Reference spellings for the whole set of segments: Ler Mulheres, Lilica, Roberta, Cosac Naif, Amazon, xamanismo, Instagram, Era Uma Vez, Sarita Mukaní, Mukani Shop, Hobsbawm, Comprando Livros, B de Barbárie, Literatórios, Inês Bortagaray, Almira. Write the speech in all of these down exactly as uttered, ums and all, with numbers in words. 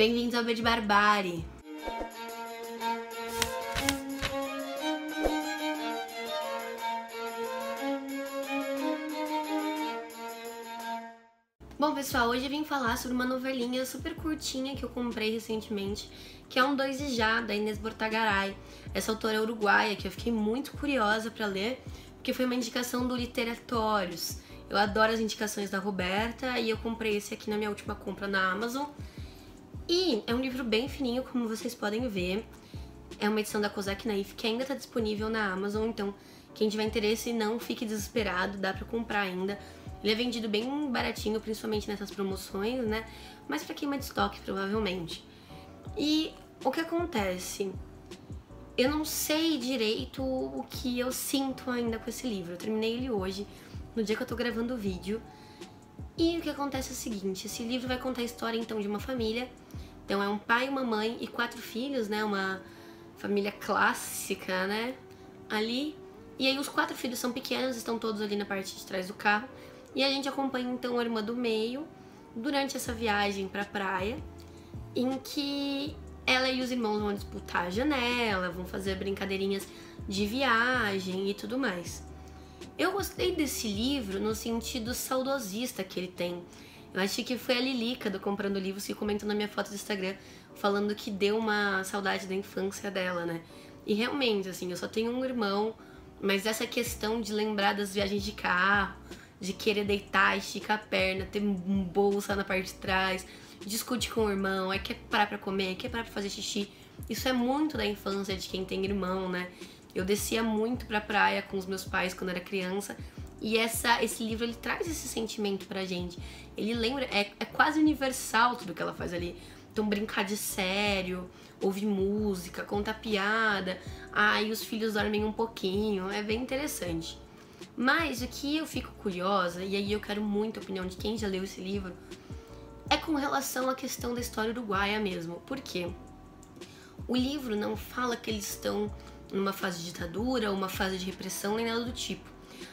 Bem-vindos ao B de Barbárie! Bom, pessoal, hoje eu vim falar sobre uma novelinha super curtinha que eu comprei recentemente, que é um dois e já, da Inês Bortagaray. Essa autora é uruguaia, que eu fiquei muito curiosa pra ler, porque foi uma indicação do Literatórios. Eu adoro as indicações da Roberta e eu comprei esse aqui na minha última compra na Amazon. E é um livro bem fininho, como vocês podem ver. É uma edição da Cosac Naif que ainda tá disponível na Amazon, então quem tiver interesse não fique desesperado, dá pra comprar ainda. Ele é vendido bem baratinho, principalmente nessas promoções, né? Mas pra queima de estoque, provavelmente. E o que acontece? Eu não sei direito o que eu sinto ainda com esse livro. Eu terminei ele hoje, no dia que eu tô gravando o vídeo. E o que acontece é o seguinte, esse livro vai contar a história, então, de uma família. Então é um pai, uma mãe e quatro filhos, né? Uma família clássica, né? Ali. E aí os quatro filhos são pequenos, estão todos ali na parte de trás do carro. E a gente acompanha então a irmã do meio durante essa viagem pra praia, em que ela e os irmãos vão disputar a janela, vão fazer brincadeirinhas de viagem e tudo mais. Eu gostei desse livro no sentido saudosista que ele tem. Eu acho que foi a Lilica do Comprando Livros que comentou na minha foto do Instagram falando que deu uma saudade da infância dela, né? E realmente, assim, eu só tenho um irmão, mas essa questão de lembrar das viagens de carro, de querer deitar, esticar a perna, ter um bolsa na parte de trás, discute com o irmão, aí quer parar pra comer, quer parar pra fazer xixi. Isso é muito da infância de quem tem irmão, né? Eu descia muito pra praia com os meus pais quando era criança, e essa, esse livro, ele traz esse sentimento pra gente. Ele lembra, é, é quase universal tudo que ela faz ali. Então brincar de sério, ouvir música, contar piada, aí os filhos dormem um pouquinho, é bem interessante. Mas o que eu fico curiosa, e aí eu quero muito a opinião de quem já leu esse livro, é com relação à questão da história uruguaia mesmo. Por quê? O livro não fala que eles estão numa fase de ditadura, uma fase de repressão, nem nada do tipo.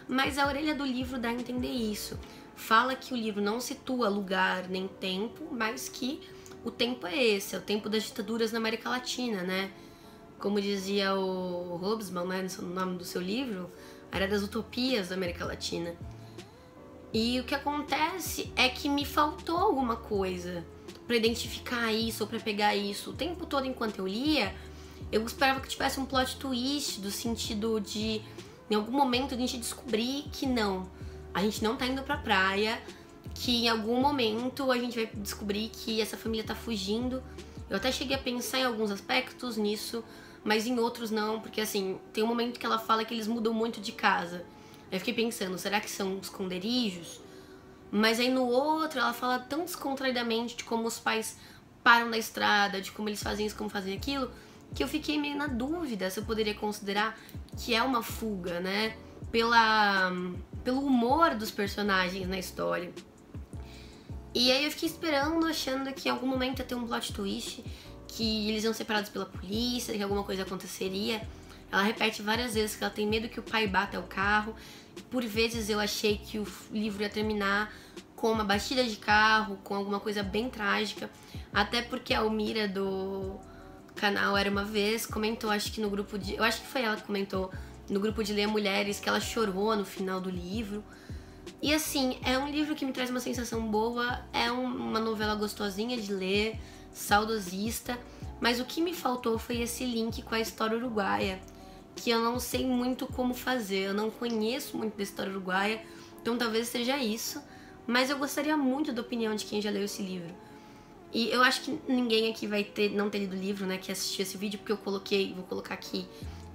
Mas a orelha do livro dá a entender isso. Fala que o livro não situa lugar nem tempo, mas que o tempo é esse, é o tempo das ditaduras na América Latina, né? Como dizia o Hobsbawm, né, no nome do seu livro, Era das Utopias da América Latina. E o que acontece é que me faltou alguma coisa pra identificar isso ou pra pegar isso. O tempo todo, enquanto eu lia, eu esperava que tivesse um plot twist, do sentido de, em algum momento, a gente descobrir que não, a gente não tá indo pra praia, que em algum momento a gente vai descobrir que essa família tá fugindo. Eu até cheguei a pensar em alguns aspectos nisso, mas em outros não, porque assim, tem um momento que ela fala que eles mudam muito de casa. Eu fiquei pensando, será que são esconderijos? Mas aí no outro ela fala tão descontraidamente de como os pais param na estrada, de como eles fazem isso, como fazem aquilo, que eu fiquei meio na dúvida se eu poderia considerar que é uma fuga, né? Pela, pelo humor dos personagens na história. E aí eu fiquei esperando, achando que em algum momento ia ter um plot twist, que eles iam separados pela polícia, que alguma coisa aconteceria. Ela repete várias vezes que ela tem medo que o pai bata o carro. Por vezes eu achei que o livro ia terminar com uma batida de carro, com alguma coisa bem trágica. Até porque a Almira do canal Era Uma Vez comentou, acho que no grupo de... Eu acho que foi ela que comentou no grupo de Ler Mulheres, que ela chorou no final do livro. E assim, é um livro que me traz uma sensação boa, é um, uma novela gostosinha de ler, saudosista, mas o que me faltou foi esse link com a história uruguaia, que eu não sei muito como fazer, eu não conheço muito da história uruguaia, então talvez seja isso, mas eu gostaria muito da opinião de quem já leu esse livro. E eu acho que ninguém aqui vai ter, não ter lido o livro, né, que assistiu esse vídeo, porque eu coloquei, vou colocar aqui,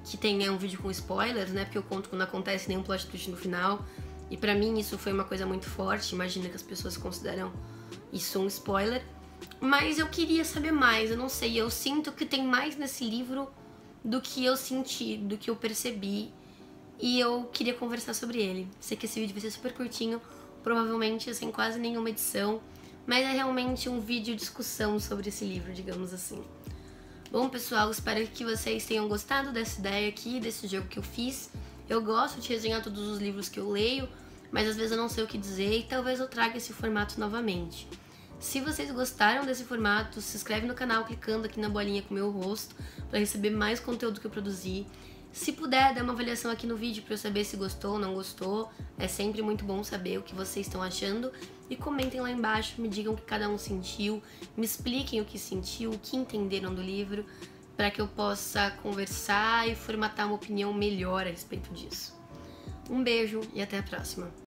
que tem, né, um vídeo com spoilers, né, porque eu conto quando acontece nenhum plot twist no final. E pra mim isso foi uma coisa muito forte, imagina que as pessoas consideram isso um spoiler. Mas eu queria saber mais, eu não sei, eu sinto que tem mais nesse livro do que eu senti, do que eu percebi. E eu queria conversar sobre ele. Sei que esse vídeo vai ser super curtinho, provavelmente sem quase nenhuma edição, mas é realmente um vídeo de discussão sobre esse livro, digamos assim. Bom, pessoal, espero que vocês tenham gostado dessa ideia aqui, desse jogo que eu fiz. Eu gosto de resenhar todos os livros que eu leio, mas às vezes eu não sei o que dizer e talvez eu traga esse formato novamente. Se vocês gostaram desse formato, se inscreve no canal clicando aqui na bolinha com o meu rosto para receber mais conteúdo que eu produzi. Se puder, dê uma avaliação aqui no vídeo para eu saber se gostou ou não gostou. É sempre muito bom saber o que vocês estão achando. E comentem lá embaixo, me digam o que cada um sentiu, me expliquem o que sentiu, o que entenderam do livro, para que eu possa conversar e formatar uma opinião melhor a respeito disso. Um beijo e até a próxima!